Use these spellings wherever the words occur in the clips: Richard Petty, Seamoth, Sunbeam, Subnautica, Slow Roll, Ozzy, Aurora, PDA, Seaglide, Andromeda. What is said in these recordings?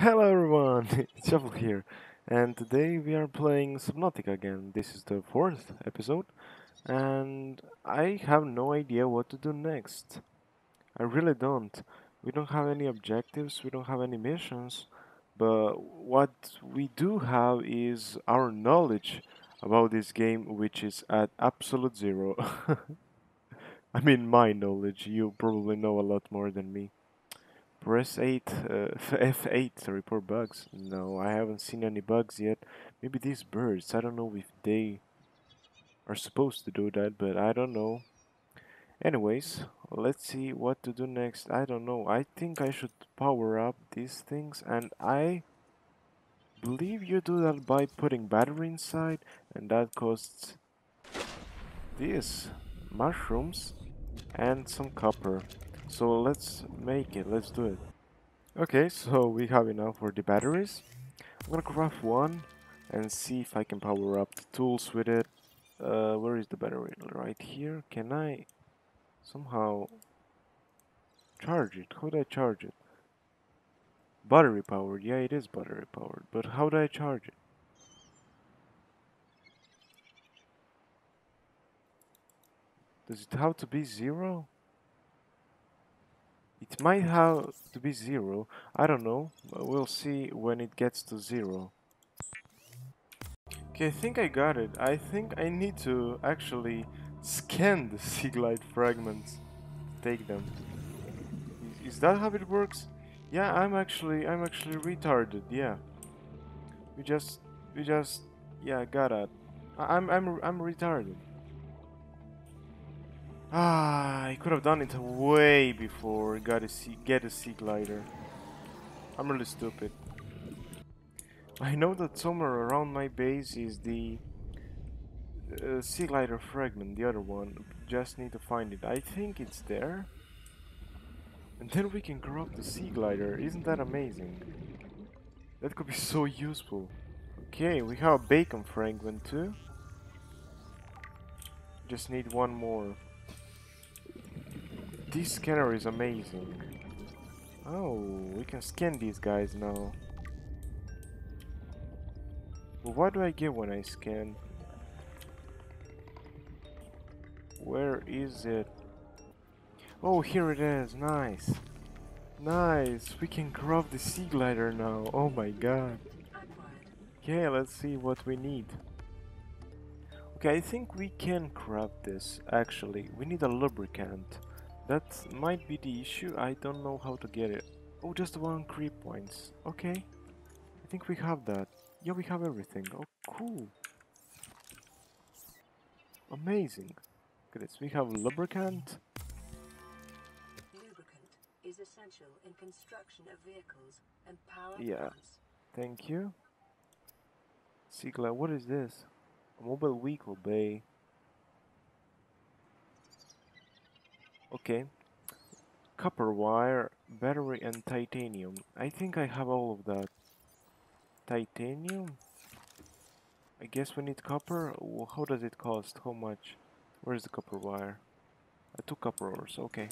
Hello everyone, it's Shovel here, and today we are playing Subnautica again. This is the fourth episode, and I have no idea what to do next. I really don't. We don't have any objectives, we don't have any missions, but what we do have is our knowledge about this game, which is at absolute zero. I mean, my knowledge, you probably know a lot more than me. Press F8 to report bugs. No, I haven't seen any bugs yet. Maybe these birds, I don't know if they are supposed to do that, but I don't know. Anyways, let's see what to do next. I don't know. I think I should power up these things, and I believe you do that by putting battery inside, and that costs these mushrooms and some copper. So let's make it, let's do it. Okay, so we have enough for the batteries. I'm gonna craft one and see if I can power up the tools with it. Where is the battery? Right here. Can I somehow charge it? How do I charge it? Battery powered, yeah, it is battery powered, but how do I charge it? Does it have to be zero? It might have to be zero, I don't know, but we'll see when it gets to zero. Okay, I think I got it. I think I need to actually scan the Seaglide fragments, take them. Is that how it works? Yeah, I'm actually retarded, yeah. We just, yeah, got it. I'm retarded. Ah, I could have done it way before. Get a Seaglider. I'm really stupid. I know that somewhere around my base is the Seaglider fragment, the other one. Just need to find it. I think it's there. And then we can corrupt the Seaglider. Isn't that amazing? That could be so useful. Okay, we have a bacon fragment too. Just need one more. This scanner is amazing. Oh, we can scan these guys now. But what do I get when I scan? Where is it? Oh, here it is. Nice. Nice. We can grab the Seaglider now. Oh my god. Okay, let's see what we need. Okay, I think we can grab this, actually. We need a lubricant. That might be the issue, I don't know how to get it. Oh, just 1 creep points. Okay. I think we have that. Yeah, we have everything. Oh, cool. Amazing. Look at this. We have lubricant. Lubricant is essential in construction of vehicles and power plants. Thank you. Seaglide, what is this? A mobile vehicle bay. Okay, copper wire, battery and titanium. I think I have all of that. Titanium? I guess we need copper. How does it cost? How much? Where's the copper wire? 2 copper ores, okay.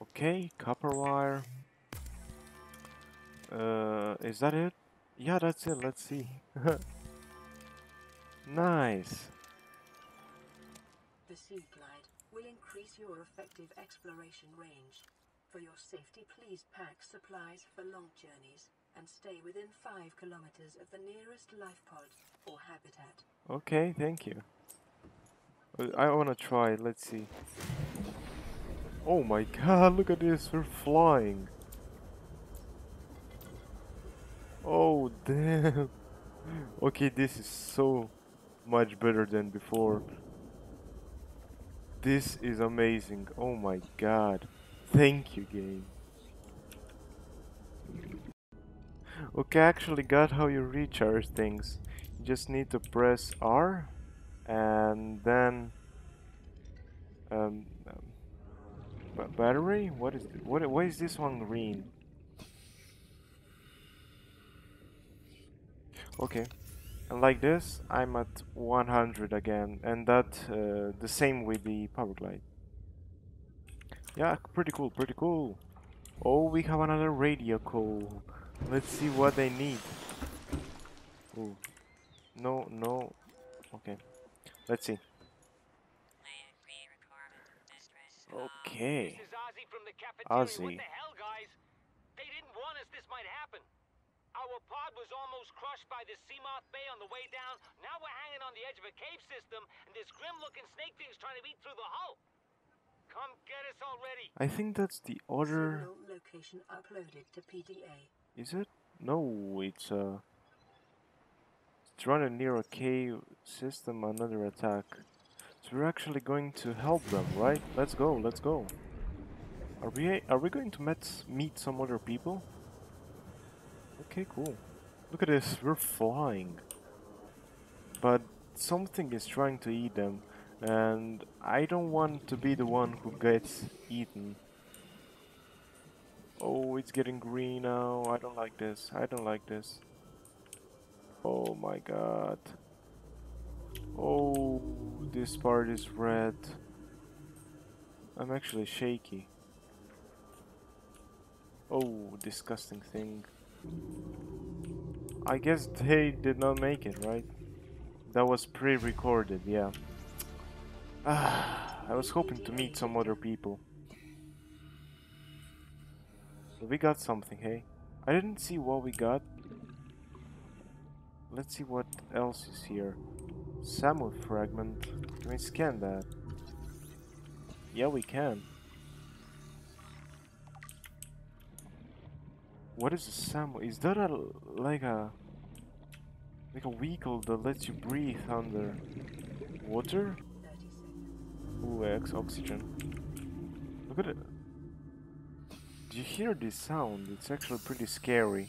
Okay, copper wire. Is that it? Yeah, that's it, let's see. Nice. The Seaglide will increase your effective exploration range. For your safety, please pack supplies for long journeys and stay within 5 kilometers of the nearest life pod or habitat. Okay, thank you. I wanna try it, let's see. Oh my god, look at this, we're flying. Oh damn. Okay, this is so much better than before. This is amazing. Oh my god. Thank you, game. Okay, I actually got how you recharge things. You just need to press R and then battery? What is this? Why is this one green? Okay. And like this, I'm at 100 again, and that the same with the power glide. Yeah, pretty cool, pretty cool. Oh, we have another radio call. Let's see what they need. Ooh. No, no. Okay. Let's see. Okay. This is Ozzy from the cafeteria. Ozzy. What the hell, guys? They didn't want us. This might happen. Our pod was almost crushed by the Seamoth Bay on the way down. Now we're hanging on the edge of a cave system, and this grim-looking snake thing's trying to eat through the hull. Come get us already. I think that's the other location uploaded to PDA. Is it? No, it's running near a cave system. Another attack. So we're actually going to help them, right? Let's go. Let's go. Are we going to meet some other people? Okay, cool. Look at this. We're flying. But something is trying to eat them. And I don't want to be the one who gets eaten. Oh, it's getting green now. I don't like this. I don't like this. Oh my god. Oh, this part is red. I'm actually shaky. Oh, disgusting thing. I guess they did not make it, right? That was pre-recorded, yeah. I was hoping to meet some other people. But we got something, hey? I didn't see what we got. Let's see what else is here. Seamoth fragment. Can we scan that? Yeah, we can. What is a Seamoth? Is that like a vehicle that lets you breathe under water? Ooh, oxygen. Look at it. Do you hear this sound? It's actually pretty scary.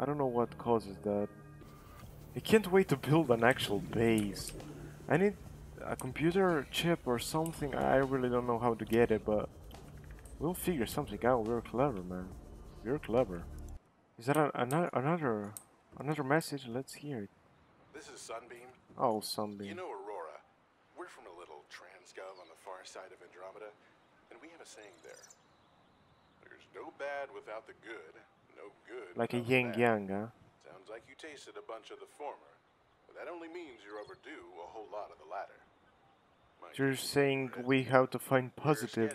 I don't know what causes that. I can't wait to build an actual base. I need a computer chip or something. I really don't know how to get it, but we'll figure something out. We're clever, man. You're clever. Is that another message? Let's hear it. This is Sunbeam. Oh, Sunbeam. You know Aurora. We're from a little transgov on the far side of Andromeda, and we have a saying there. There's no bad without the good, no good. Like a yin yang, huh? Sounds like you tasted a bunch of the former, but that only means you're overdue a whole lot of the latter. You're saying we have to find positive.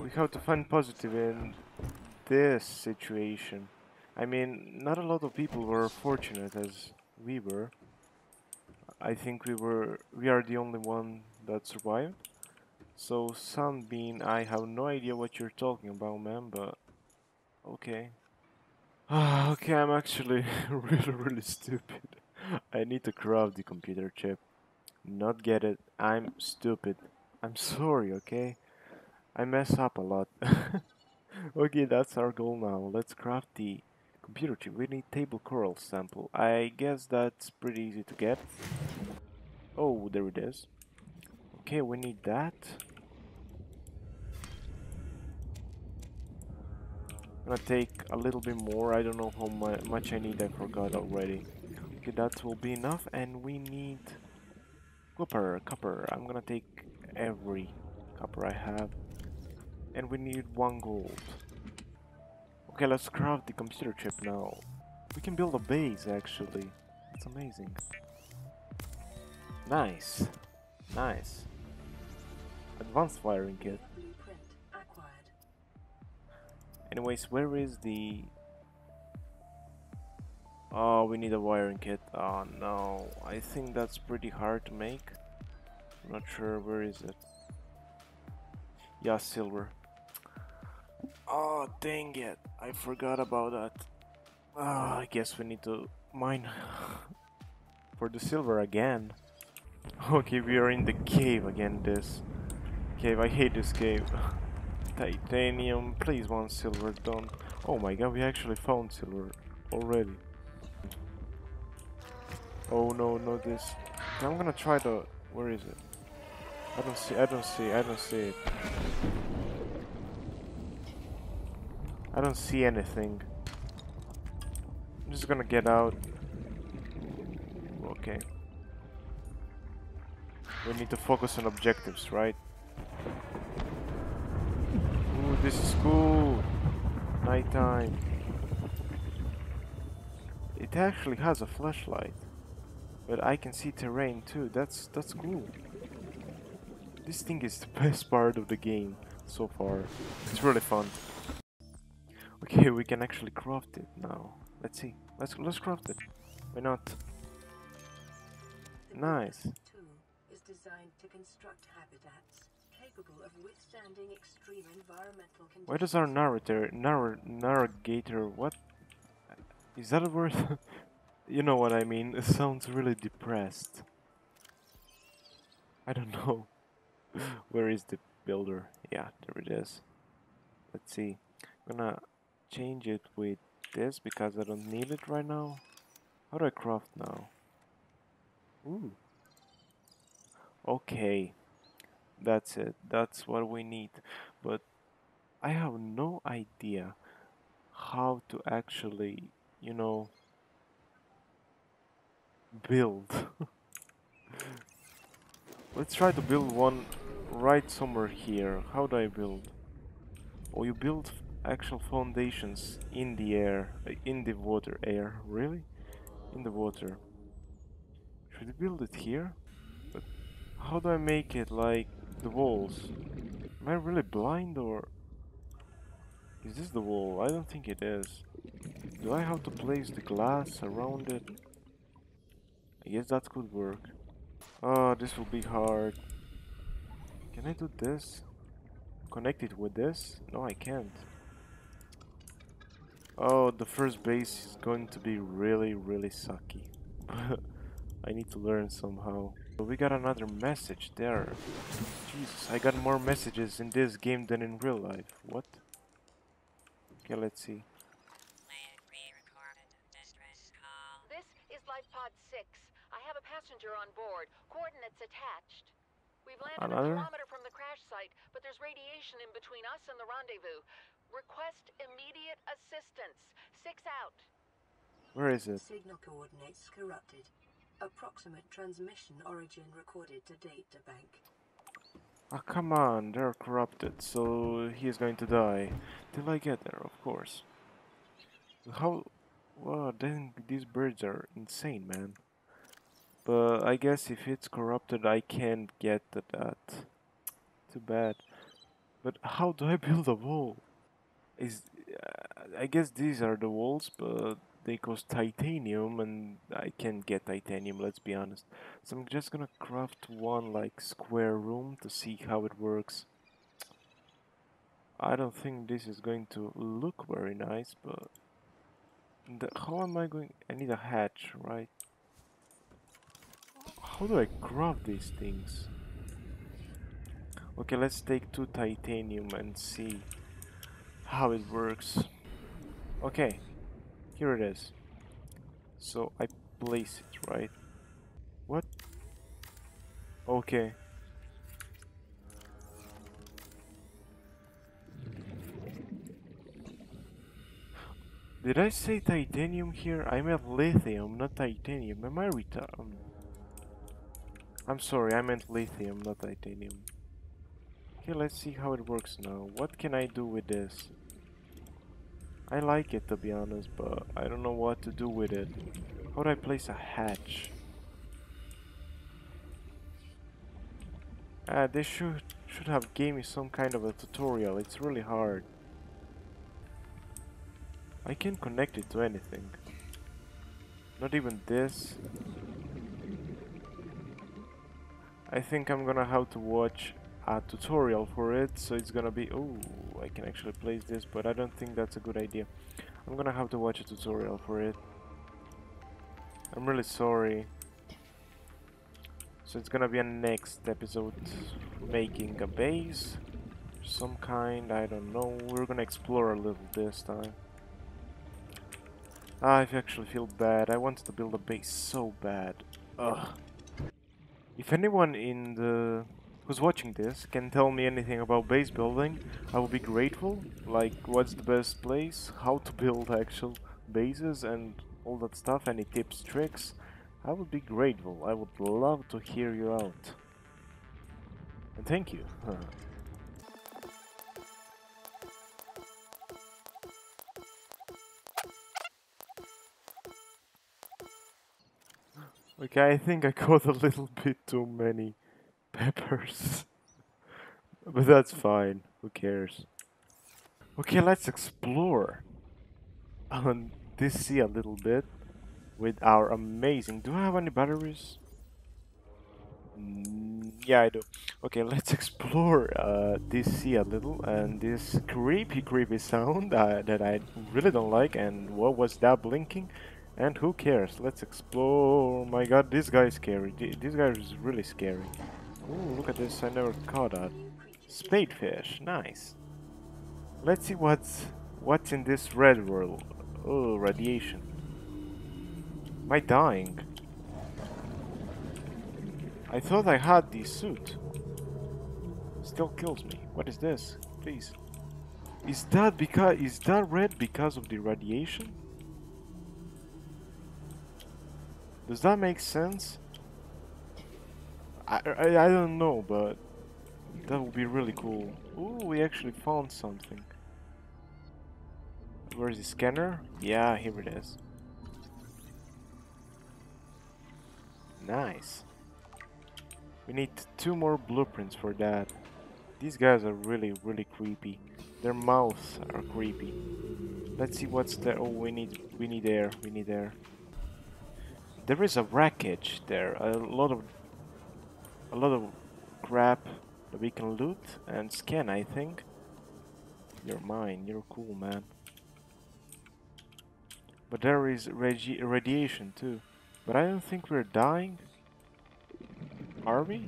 We have to find positive in this situation. I mean, not a lot of people were fortunate as we were. I think we are the only one that survived. So Sunbeam, I have no idea what you're talking about, man, but okay. Okay, I'm actually really stupid. I need to craft the computer chip. Not get it. I'm stupid. I'm sorry, okay? I mess up a lot. Okay, that's our goal now. Let's craft the computer chip. We need table coral sample. I guess that's pretty easy to get. Oh, there it is. Okay, we need that. I'm gonna take a little bit more. I don't know how much I need. I forgot already. Okay, that will be enough. And we need copper. I'm gonna take every copper I have. And we need 1 gold. Okay, let's craft the computer chip now. We can build a base, actually. That's amazing. Nice. Nice. Advanced wiring kit. Anyways, where is the... Oh, we need a wiring kit. Oh, no. I think that's pretty hard to make. I'm not sure. Where is it? Yeah, silver. Oh, dang it. I forgot about that. Oh, I guess we need to mine for the silver again. Okay, we are in the cave again. This cave, I hate this cave. Titanium, please, 1 silver, done. Oh my god, we actually found silver already. Oh no, not this. I'm gonna try the... Where is it? I don't see it. I don't see anything. I'm just gonna get out. Okay. We need to focus on objectives, right? This is cool. Nighttime. It actually has a flashlight, but I can see terrain too. That's cool. This thing is the best part of the game so far. It's really fun. Okay, we can actually craft it now. Let's see. Let's craft it. Why not? Nice. Why does our narrator, what? Is that a word? You know what I mean, it sounds really depressed. I don't know. Where is the builder? Yeah, there it is. Let's see. I'm gonna change it with this because I don't need it right now. How do I craft now? Ooh. Okay. That's it. That's what we need. But I have no idea how to actually, you know, build. Let's try to build one right somewhere here. How do I build? Oh, you build actual foundations in the air, in the water. Air, really? In the water. Should I build it here? But how do I make it like the walls? Am I really blind or is this the wall? I don't think it is. Do I have to place the glass around it? I guess that could work. Oh, this will be hard. Can I do this? Connect it with this? No, I can't. Oh, the first base is going to be really, really sucky. I need to learn somehow. But we got another message there. Jesus, I got more messages in this game than in real life. What? Okay, let's see. This is Life Pod 6. I have a passenger on board. Coordinates attached. We've landed a kilometer from the crash site, but there's radiation in between us and the rendezvous. Request immediate assistance. 6 out. Where is it? Signal coordinates corrupted. Approximate transmission origin recorded to data bank. Ah, oh, come on, they're corrupted, so he's going to die. Till I get there, of course. How... Wow, dang, these birds are insane, man. But I guess if it's corrupted, I can't get to that. Too bad. But how do I build a wall? I guess these are the walls, but they cost titanium and I can't get titanium, let's be honest. So I'm just gonna craft one like square room to see how it works. I don't think this is going to look very nice, but how am I going? I need a hatch, right? How do I craft these things? Okay, let's take 2 titanium and see how it works. Okay. Here it is. So I place it, right? What? Okay. Did I say titanium here? I meant lithium, not titanium. Am I retarded? I'm sorry, I meant lithium, not titanium. Okay, let's see how it works now. What can I do with this? I like it, to be honest, but I don't know what to do with it. How do I place a hatch? Ah, they should have gave me some kind of a tutorial. It's really hard. I can't connect it to anything. Not even this. I think I'm gonna have to watch a tutorial for it, so it's gonna be... Ooh, I can actually place this, but I don't think that's a good idea. I'm gonna have to watch a tutorial for it. I'm really sorry. So it's gonna be a next episode, making a base, some kind, I don't know. We're gonna explore a little this time. I actually feel bad. I wanted to build a base so bad. Ugh. If anyone in the... who's watching this can tell me anything about base building, I will be grateful. Like, what's the best place, how to build actual bases and all that stuff, any tips, tricks. I would be grateful, I would love to hear you out. And thank you. Okay, I think I caught a little bit too many peppers. But that's fine, who cares? Okay, let's explore on this sea a little bit with our amazing... Do I have any batteries? Yeah, I do. Okay, let's explore this sea a little, and this creepy sound that I really don't like. And what was that blinking? And who cares? Let's explore. Oh my god, this guy is scary. This guy is really scary. Oh, look at this. I never caught that. Spadefish. Nice. Let's see what's in this red world. Oh, radiation. Am I dying? I thought I had the suit. Still kills me. What is this? Please. Is that red because of the radiation? Does that make sense? I don't know, but that would be really cool. Ooh, we actually found something. Where's the scanner? Yeah, here it is. Nice. We need 2 more blueprints for that. These guys are really creepy. Their mouths are creepy. Let's see what's there. Oh, we need air. There is a wreckage there. A lot of crap that we can loot and scan, I think. You're mine. You're cool, man. But there is radiation too. But I don't think we're dying. Are we?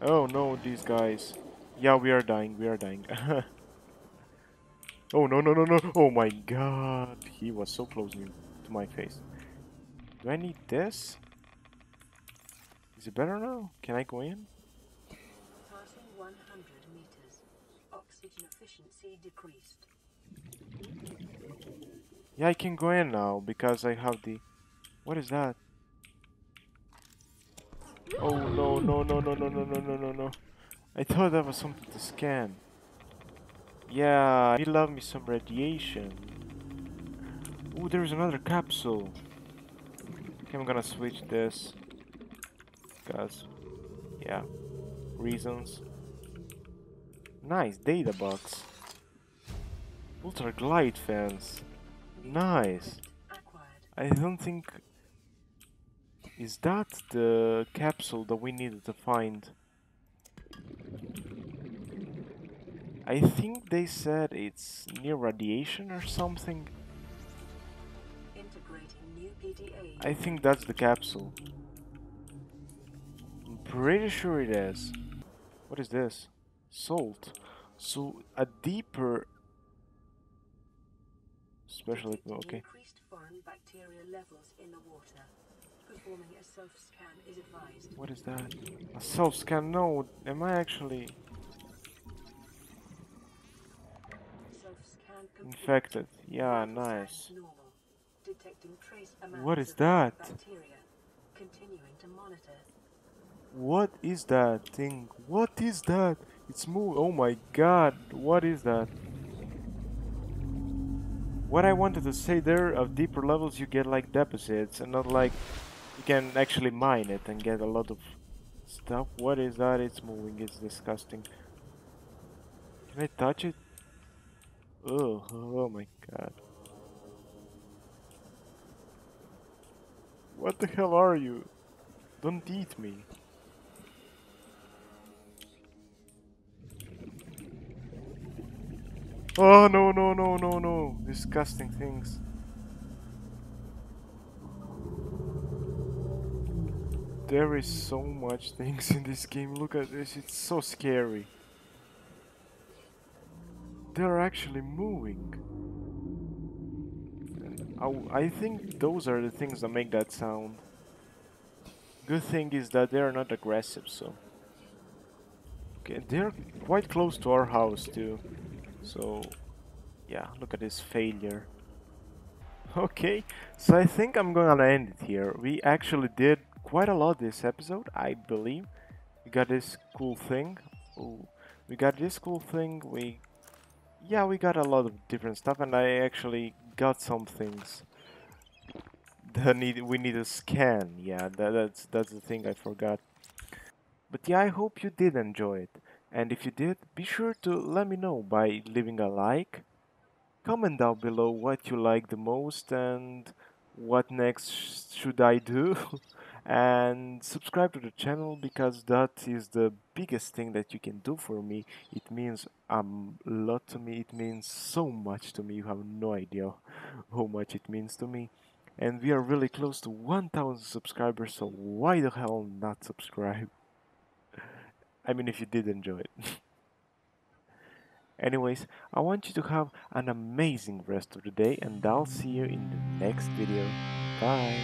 Oh no, these guys. Yeah, we are dying, Oh no. Oh my god. He was so close to my face. Do I need this? Is it better now? Can I go in? Passing 100 meters. Oxygen efficiency decreased. Yeah, I can go in now because I have the... What is that? Oh no. I thought that was something to scan. Yeah, he loved me some radiation. Oh, there's another capsule. Okay, I'm gonna switch this. Because, yeah, reasons. Nice, data box. Ultra glide fans. Nice. I don't think... Is that the capsule that we needed to find? I think they said it's near radiation or something. Integrating new PDA. I think that's the capsule. I'm pretty sure it is. What is this? Salt. So a deeper special. Okay. Increased foreign bacteria levels in the water. Performing a self-scan is advised. What is that? A self-scan? No, am I actually infected? Yeah, nice. What is that? What is that thing? What is that? It's moving. Oh my god, what is that? What I wanted to say there, of deeper levels you get like deposits and not like... You can actually mine it and get a lot of stuff. What is that? It's moving. It's disgusting. Can I touch it? Oh, oh my god. What the hell are you? Don't eat me. Oh no. Disgusting things. There is so much things in this game. Look at this, it's so scary. They're actually moving. I think those are the things that make that sound. Good thing is that they're not aggressive, so... Okay, they're quite close to our house too. So... Yeah, look at this failure. Okay, so I think I'm gonna end it here. We actually did quite a lot this episode, I believe. We got this cool thing. Ooh. Yeah, we got a lot of different stuff, and I actually got some things we need a scan. Yeah, that's the thing I forgot. But yeah, I hope you did enjoy it. And if you did, be sure to let me know by leaving a like, comment down below what you like the most and what next should I do, and subscribe to the channel because that is the biggest thing that you can do for me. It means a lot to me, it means so much to me, you have no idea how much it means to me. And we are really close to 1,000 subscribers, so why the hell not subscribe? I mean, if you did enjoy it. Anyways, I want you to have an amazing rest of the day and I'll see you in the next video. Bye!